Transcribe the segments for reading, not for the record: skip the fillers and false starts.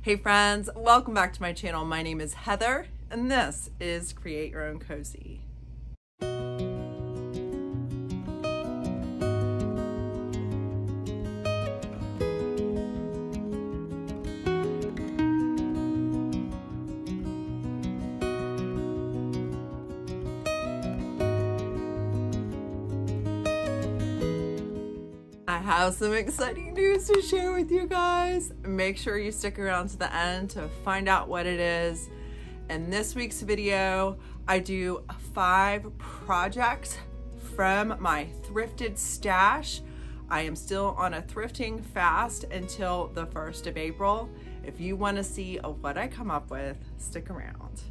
Hey friends, welcome back to my channel. My name is Heather and this is Create Your Own Cozy. I have some exciting news to share with you guys. Make sure you stick around to the end to find out what it is. In this week's video, I do 5 projects from my thrifted stash. I am still on a thrifting fast until the 1st of April. If you want to see what I come up with, stick around.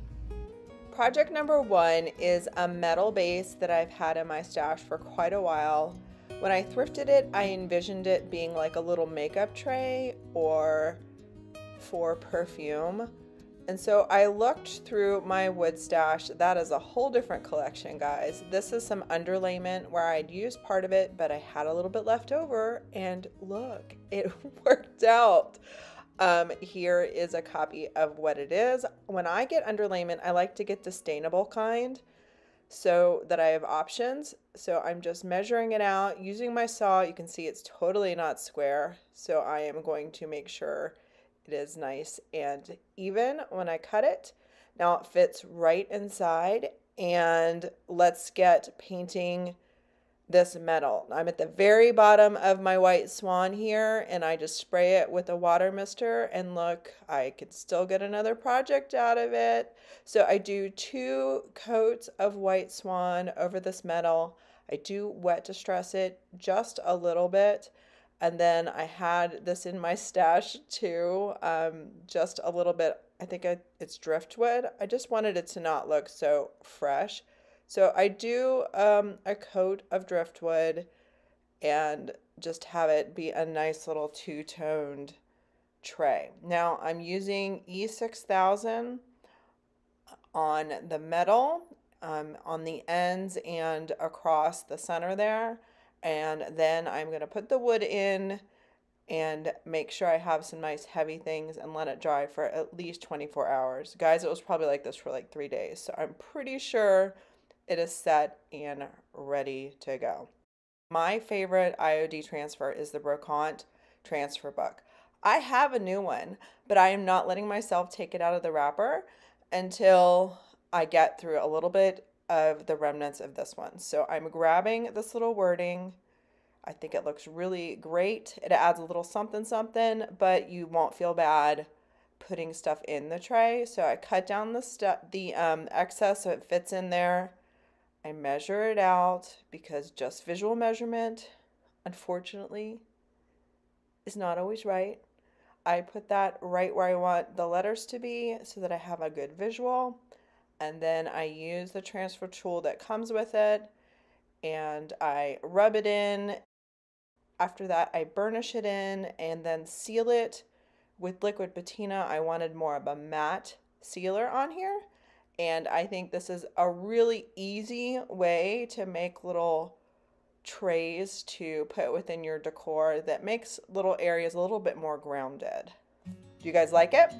Project number 1 is a metal base that I've had in my stash for quite a while. When I thrifted it, I envisioned it being like a little makeup tray or for perfume. And so I looked through my wood stash. That is a whole different collection, guys. This is some underlayment where I'd used part of it, but I had a little bit left over, and look, it worked out. Here is a copy of what it is. When I get underlayment, I like to get the stainable kind, so that I have options. So I'm just measuring it out using my saw. You can see it's totally not square. So I am going to make sure it is nice and even when I cut it. Now it fits right inside, and let's get painting this metal. I'm at the very bottom of my White Swan here, and I just spray it with a water mister, and look, I could still get another project out of it. So I do 2 coats of White Swan over this metal. I do wet distress it just a little bit, and then I had this in my stash too, just a little bit. I think it's driftwood. I just wanted it to not look so fresh. So I do a coat of driftwood and just have it be a nice little two-toned tray. Now I'm using E6000 on the metal, on the ends and across the center there. And then I'm going to put the wood in and make sure I have some nice heavy things and let it dry for at least 24 hours. Guys, it was probably like this for like 3 days. So I'm pretty sure it is set and ready to go. My favorite IOD transfer is the Brocant transfer book. I have a new one, but I am not letting myself take it out of the wrapper until I get through a little bit of the remnants of this one. So I'm grabbing this little wording. I think it looks really great. It adds a little something something, but you won't feel bad putting stuff in the tray. So I cut down the excess so it fits in there. I measure it out because just visual measurement, unfortunately, is not always right. I put that right where I want the letters to be so that I have a good visual. And then I use the transfer tool that comes with it and I rub it in. After that, I burnish it in and then seal it with Liquid Patina. I wanted more of a matte sealer on here. And I think this is a really easy way to make little trays to put within your decor that makes little areas a little bit more grounded. Do you guys like it?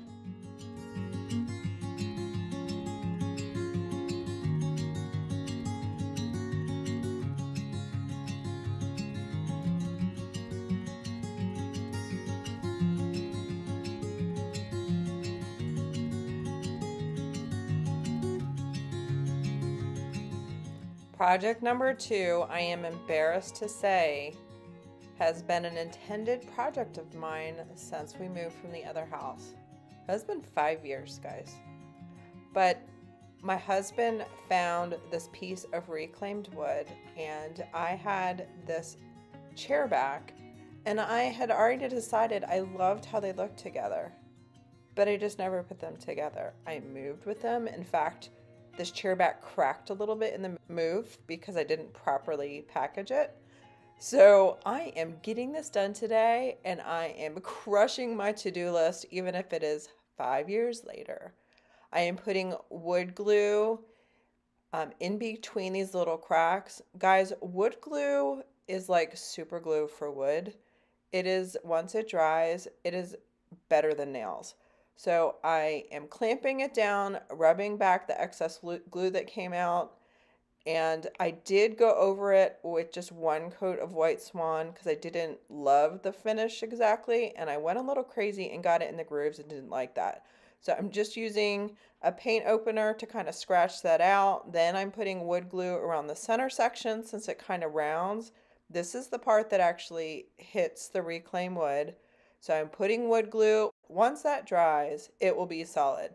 Project number 2, I am embarrassed to say, has been an intended project of mine since we moved from the other house. It's been 5 years, guys. But my husband found this piece of reclaimed wood, and I had this chair back, and I had already decided I loved how they looked together, but I just never put them together. I moved with them. In fact, this chair back cracked a little bit in the move because I didn't properly package it. So I am getting this done today, and I am crushing my to-do list, even if it is 5 years later. I am putting wood glue in between these little cracks. Guys, wood glue is like super glue for wood. It is, once it dries, it is better than nails. So I am clamping it down, rubbing back the excess glue that came out. And I did go over it with just one coat of White Swan because I didn't love the finish exactly. And I went a little crazy and got it in the grooves and didn't like that. So I'm just using a paint opener to kind of scratch that out. Then I'm putting wood glue around the center section since it kind of rounds. This is the part that actually hits the reclaimed wood. So I'm putting wood glue. Once that dries, it will be solid.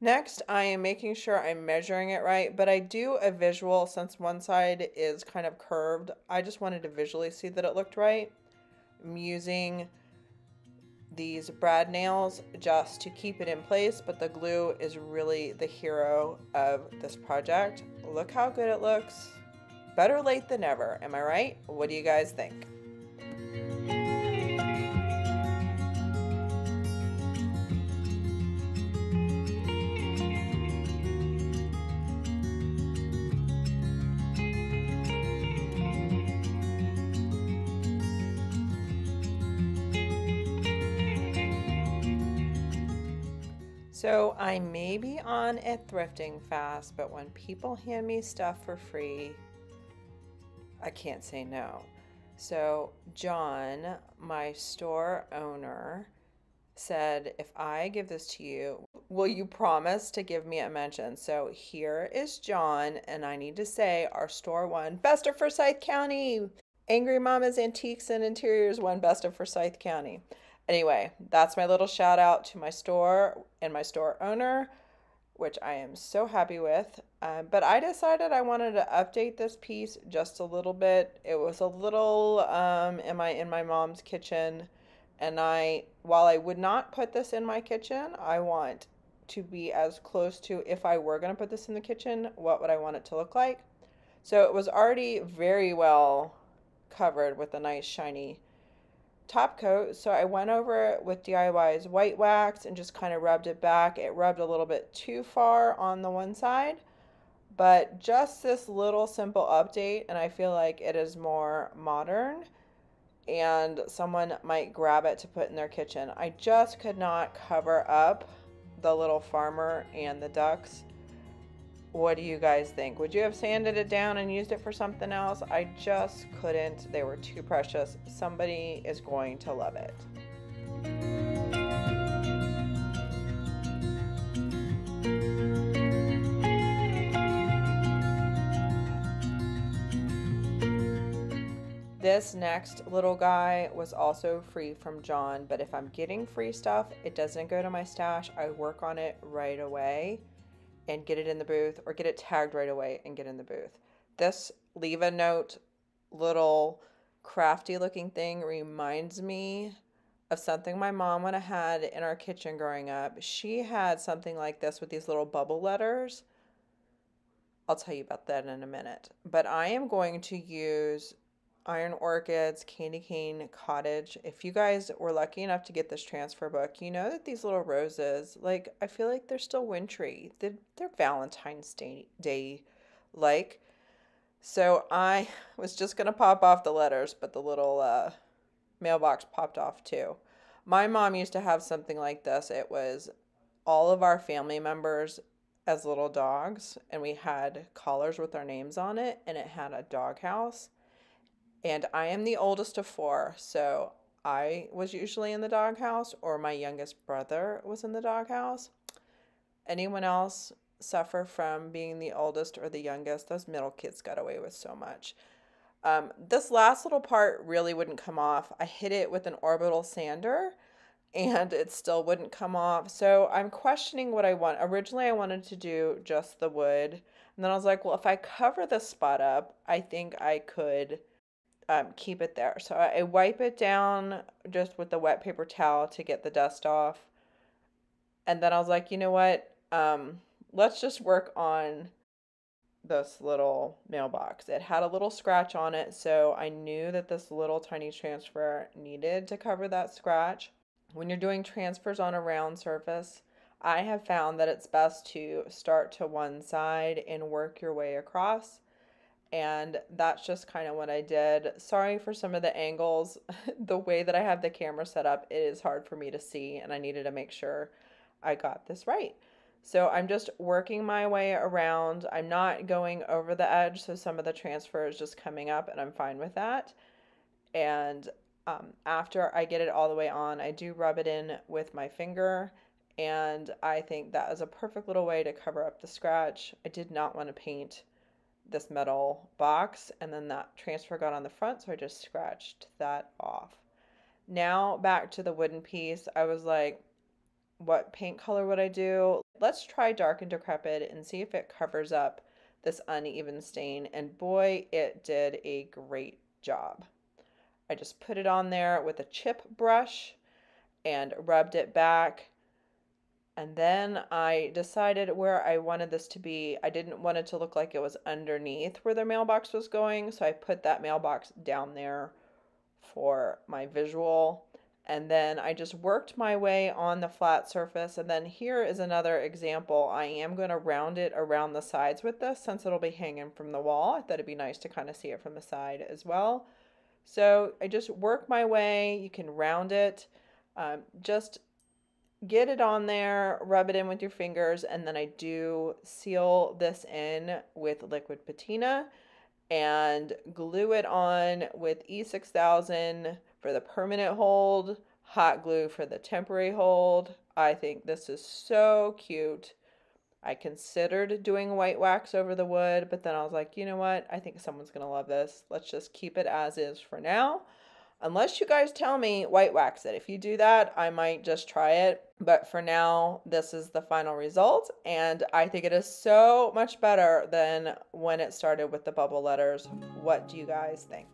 Next, I am making sure I'm measuring it right, but I do a visual since one side is kind of curved. I just wanted to visually see that it looked right. I'm using these brad nails just to keep it in place, but the glue is really the hero of this project. Look how good it looks. Better late than never, am I right? What do you guys think? So I may be on a thrifting fast, but when people hand me stuff for free, I can't say no. So John, my store owner, said, if I give this to you, will you promise to give me a mention? So here is John, and I need to say our store won Best of Forsyth County. Angry Mama's Antiques and Interiors won Best of Forsyth County. Anyway, that's my little shout out to my store and my store owner, which I am so happy with. But I decided I wanted to update this piece just a little bit. It was a little in my mom's kitchen. And while I would not put this in my kitchen, I want to be as close to, if I were going to put this in the kitchen, what would I want it to look like? So it was already very well covered with a nice shiny top coat, so I went over it with DIY's white wax and just kind of rubbed it back. It rubbed a little bit too far on the one side, but just this little simple update, and I feel like it is more modern and someone might grab it to put in their kitchen. I just could not cover up the little farmer and the ducks. What do you guys think? Would you have sanded it down and used it for something else? I just couldn't. They were too precious. Somebody is going to love it. This next little guy was also free from John, but if I'm getting free stuff, it doesn't go to my stash. I work on it right away and get it in the booth, or get it tagged right away and get in the booth. This leave a note little crafty looking thing reminds me of something my mom would have had in our kitchen growing up. She had something like this with these little bubble letters. I'll tell you about that in a minute. But I am going to use Iron Orchids, Candy Cane, Cottage. If you guys were lucky enough to get this transfer book, you know that these little roses, like, I feel like they're still wintry. They're Valentine's Day-like. So I was just going to pop off the letters, but the little mailbox popped off too. My mom used to have something like this. It was all of our family members as little dogs, and we had collars with our names on it, and it had a doghouse. And I am the oldest of four, so I was usually in the doghouse, or my youngest brother was in the doghouse. Anyone else suffer from being the oldest or the youngest? Those middle kids got away with so much. This last little part really wouldn't come off. I hit it with an orbital sander, and it still wouldn't come off. So I'm questioning what I want. Originally, I wanted to do just the wood, and then I was like, well, if I cover this spot up, I think I could keep it there. So I wipe it down just with the wet paper towel to get the dust off. And then I was like, you know what? Let's just work on this little mailbox. It had a little scratch on it, so I knew that this little tiny transfer needed to cover that scratch. When you're doing transfers on a round surface, I have found that it's best to start to one side and work your way across. And that's just kind of what I did. Sorry for some of the angles. The way that I have the camera set up, it is hard for me to see, and I needed to make sure I got this right. So I'm just working my way around. I'm not going over the edge, so some of the transfer is just coming up, and I'm fine with that. And after I get it all the way on, I do rub it in with my finger, and I think that is a perfect little way to cover up the scratch. I did not want to paint this metal box, and then that transfer got on the front, so I just scratched that off. Now back to the wooden piece. I was like, what paint color would I do? Let's try Dark and Decrepit and see if it covers up this uneven stain. And boy, it did a great job. I just put it on there with a chip brush and rubbed it back. And then I decided where I wanted this to be. I didn't want it to look like it was underneath where the mailbox was going. So I put that mailbox down there for my visual. And then I just worked my way on the flat surface. And then here is another example. I am going to round it around the sides with this since it'll be hanging from the wall. I thought it'd be nice to kind of see it from the side as well. So I just work my way. You can round it. Just get it on there, rub it in with your fingers, and then I do seal this in with liquid patina and glue it on with E6000 for the permanent hold, hot glue for the temporary hold. I think this is so cute. I considered doing white wax over the wood, but then I was like, you know what? I think someone's going to love this. Let's just keep it as is for now. Unless you guys tell me white wax it. If you do that, I might just try it. But for now, this is the final result. And I think it is so much better than when it started with the bubble letters. What do you guys think?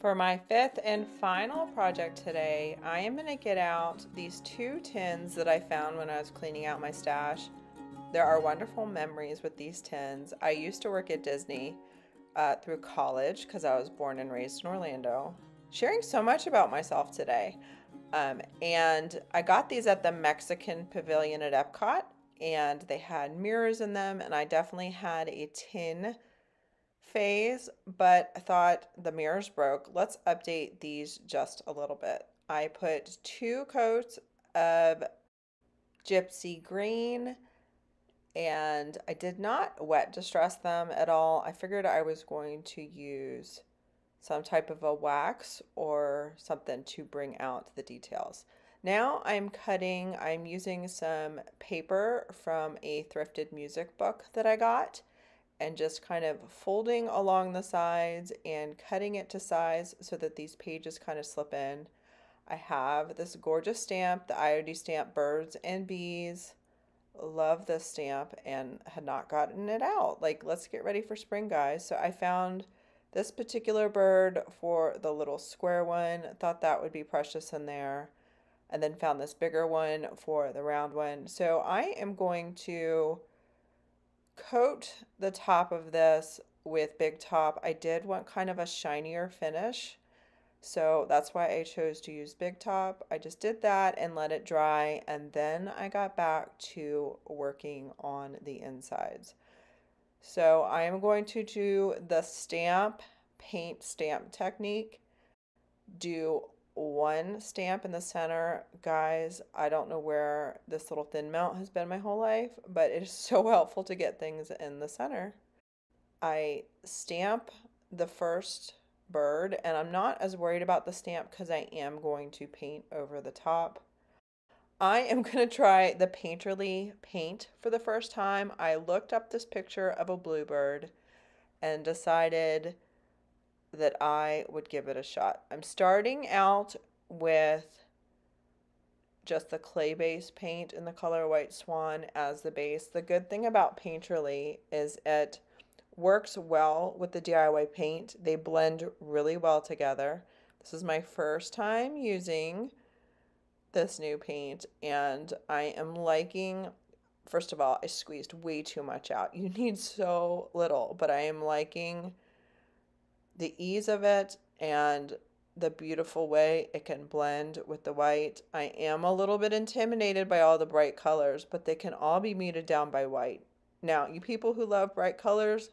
For my fifth and final project today, I am going to get out these two tins that I found when I was cleaning out my stash. There are wonderful memories with these tins. I used to work at Disney through college because I was born and raised in Orlando. Sharing so much about myself today. And I got these at the Mexican Pavilion at Epcot, and they had mirrors in them, and I definitely had a tin phase, but I thought the mirrors broke. Let's update these just a little bit. I put two coats of gypsy green, and I did not wet distress them at all. I figured I was going to use some type of a wax or something to bring out the details. Now I'm cutting, I'm using some paper from a thrifted music book that I got, and just kind of folding along the sides and cutting it to size so that these pages kind of slip in. I have this gorgeous stamp, the IOD stamp, Birds and Bees. Love this stamp and had not gotten it out. Like, let's get ready for spring, guys. So I found this particular bird for the little square one. Thought that would be precious in there. And then found this bigger one for the round one. So I am going to coat the top of this with Big Top. I did want kind of a shinier finish, so that's why I chose to use Big Top. I just did that and let it dry, and then I got back to working on the insides. So I am going to do the stamp, paint stamp technique. Do one stamp in the center. Guys, I don't know where this little thin mount has been my whole life, but it is so helpful to get things in the center. I stamp the first bird, and I'm not as worried about the stamp because I am going to paint over the top. I am going to try the Painterly paint for the first time. I looked up this picture of a bluebird and decided that I would give it a shot. I'm starting out with just the clay base paint in the color White Swan as the base. The good thing about Painterly is it works well with the DIY paint. They blend really well together. This is my first time using this new paint, and I am liking, first of all, I squeezed way too much out. You need so little, but I am liking the ease of it and the beautiful way it can blend with the white. I am a little bit intimidated by all the bright colors, but they can all be muted down by white. Now, you people who love bright colors,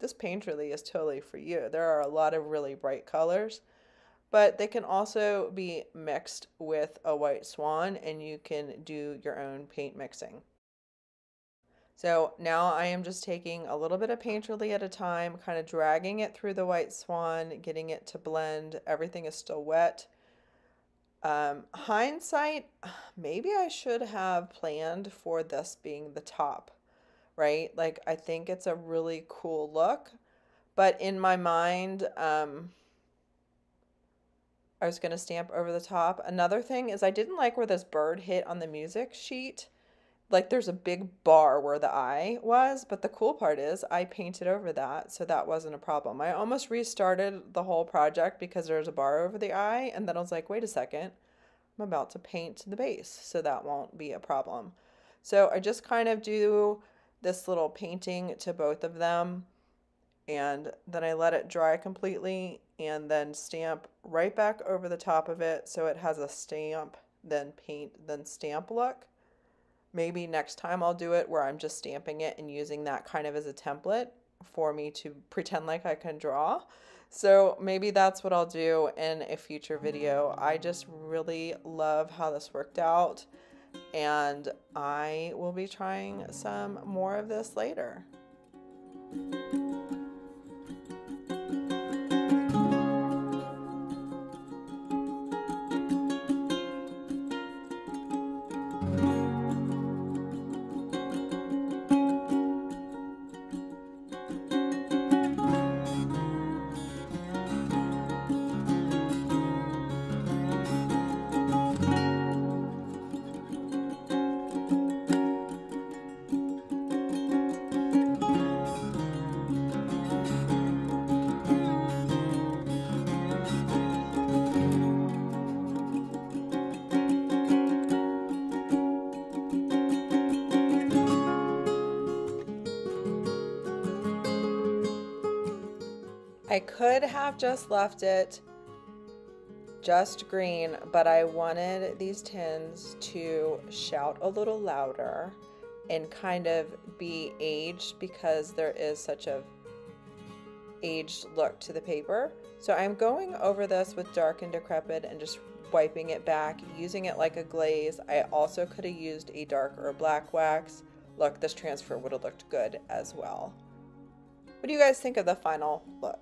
this Painterly is totally for you. There are a lot of really bright colors, but they can also be mixed with a White Swan, and you can do your own paint mixing. So now I am just taking a little bit of Painterly at a time, kind of dragging it through the White Swan, getting it to blend. Everything is still wet. Hindsight, maybe I should have planned for this being the top, right? Like, I think it's a really cool look, but in my mind, I was going to stamp over the top. Another thing is I didn't like where this bird hit on the music sheet. Like, there's a big bar where the eye was, but the cool part is I painted over that, so that wasn't a problem. I almost restarted the whole project because there's a bar over the eye, and then I was like, wait a second, I'm about to paint the base, so that won't be a problem. So I just kind of do this little painting to both of them, and then I let it dry completely, and then stamp right back over the top of it, so it has a stamp, then paint, then stamp look. Maybe next time I'll do it where I'm just stamping it and using that kind of as a template for me to pretend like I can draw. So maybe that's what I'll do in a future video. I just really love how this worked out, and I will be trying some more of this later. I could have just left it just green, but I wanted these tins to shout a little louder and kind of be aged because there is such an aged look to the paper. So I'm going over this with dark and decrepit and just wiping it back, using it like a glaze. I also could have used a dark or black wax. Look, this transfer would have looked good as well. What do you guys think of the final look?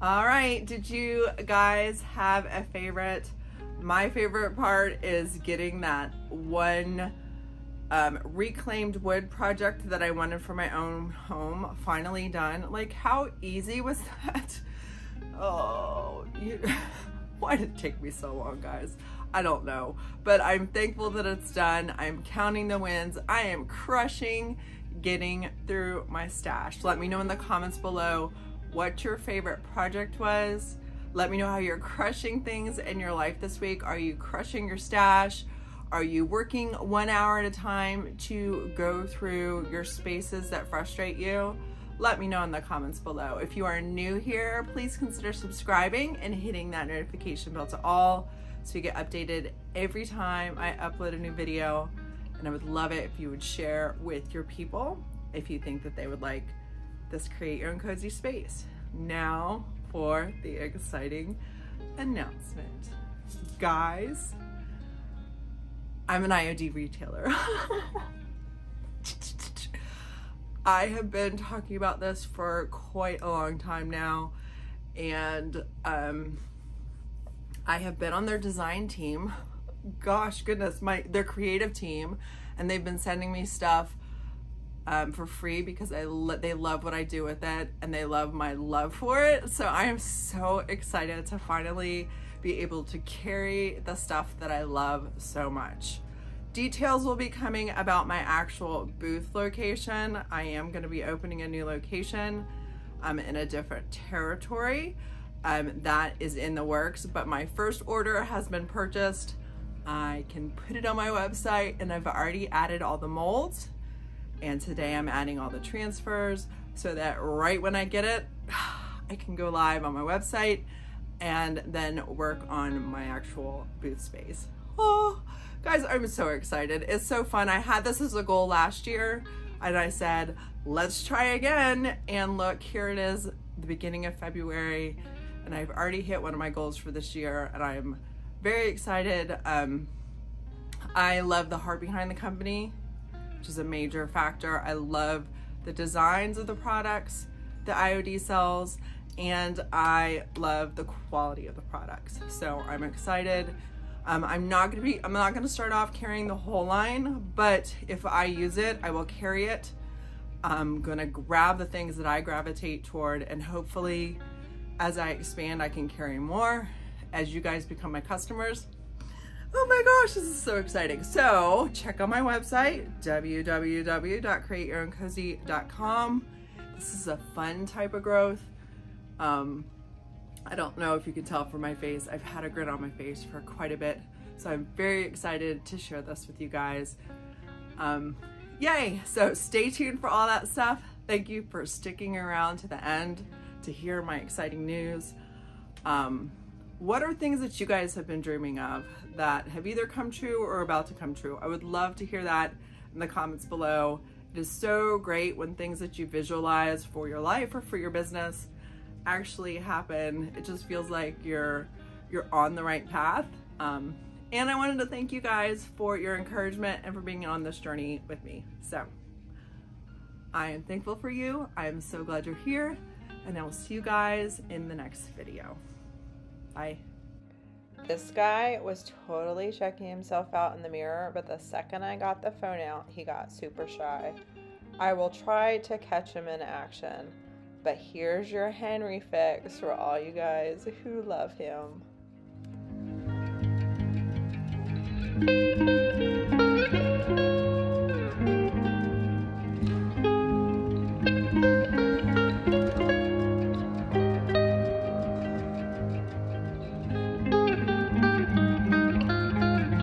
All right, did you guys have a favorite? My favorite part is getting that one reclaimed wood project that I wanted for my own home finally done. Like, how easy was that? Oh, why did it take me so long, guys? I don't know, but I'm thankful that it's done. I'm counting the wins. I am crushing getting through my stash. Let me know in the comments below what your favorite project was. Let me know how you're crushing things in your life this week. Are you crushing your stash? Are you working 1 hour at a time to go through your spaces that frustrate you? Let me know in the comments below. If you are new here, please consider subscribing and hitting that notification bell to all so you get updated every time I upload a new video. And I would love it if you would share with your people if you think that they would like this Create Your Own Cozy space. Now for the exciting announcement. Guys, I'm an IOD retailer. I have been talking about this for quite a long time now, and I have been on their design team, gosh goodness, their creative team, and they've been sending me stuff for free because they love what I do with it and they love my love for it. So I am so excited to finally be able to carry the stuff that I love so much. Details will be coming about my actual booth location. I am going to be opening a new location in a different territory. That is in the works, but my first order has been purchased. I can put it on my website, and I've already added all the molds, and today I'm adding all the transfers so that right when I get it, I can go live on my website and then work on my actual booth space. Oh, guys, I'm so excited. It's so fun. I had this as a goal last year and I said, let's try again. And look, here it is, the beginning of February, and I've already hit one of my goals for this year and I'm very excited. I love the heart behind the company, which is a major factor. I love the designs of the products that IOD sells, and I love the quality of the products. So I'm excited. I'm not gonna start off carrying the whole line, but if I use it, I will carry it. I'm gonna grab the things that I gravitate toward, and hopefully as I expand, I can carry more as you guys become my customers. Oh my gosh, this is so exciting. So check out my website, www.createyourowncozy.com. This is a fun type of growth. I don't know if you can tell from my face, I've had a grin on my face for quite a bit, so I'm very excited to share this with you guys. Yay! So stay tuned for all that stuff. Thank you for sticking around to the end to hear my exciting news. What are things that you guys have been dreaming of that have either come true or about to come true? I would love to hear that in the comments below. It is so great when things that you visualize for your life or for your business actually happen. It just feels like you're on the right path. And I wanted to thank you guys for your encouragement and for being on this journey with me. So I am thankful for you. I am so glad you're here, and I will see you guys in the next video. Bye. This guy was totally checking himself out in the mirror, but the second I got the phone out, he got super shy. I will try to catch him in action. But here's your Henry fix for all you guys who love him.